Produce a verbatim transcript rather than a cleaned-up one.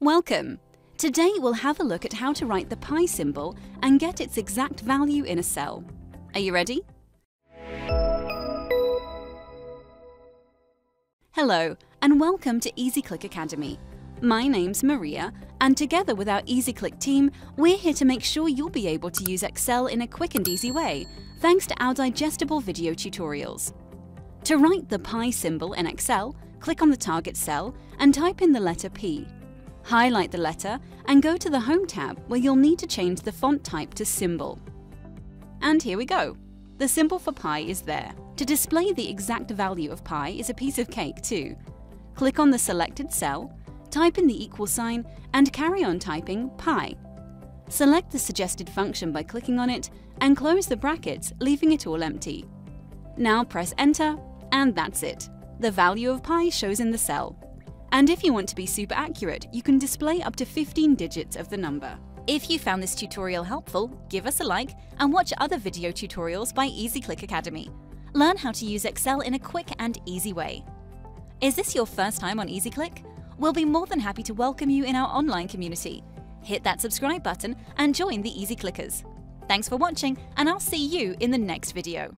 Welcome! Today we'll have a look at how to write the pi symbol and get its exact value in a cell. Are you ready? Hello and welcome to EasyClick Academy. My name's Maria and together with our EasyClick team, we're here to make sure you'll be able to use Excel in a quick and easy way, thanks to our digestible video tutorials. To write the pi symbol in Excel, click on the target cell and type in the letter P. Highlight the letter and go to the Home tab where you'll need to change the font type to symbol. And here we go. The symbol for pi is there. To display the exact value of pi is a piece of cake too. Click on the selected cell, type in the equal sign and carry on typing pi. Select the suggested function by clicking on it and close the brackets, leaving it all empty. Now press enter and that's it. The value of pi shows in the cell. And if you want to be super accurate, you can display up to fifteen digits of the number. If you found this tutorial helpful, give us a like and watch other video tutorials by EasyClick Academy. Learn how to use Excel in a quick and easy way. Is this your first time on EasyClick? We'll be more than happy to welcome you in our online community. Hit that subscribe button and join the EasyClickers. Thanks for watching and I'll see you in the next video.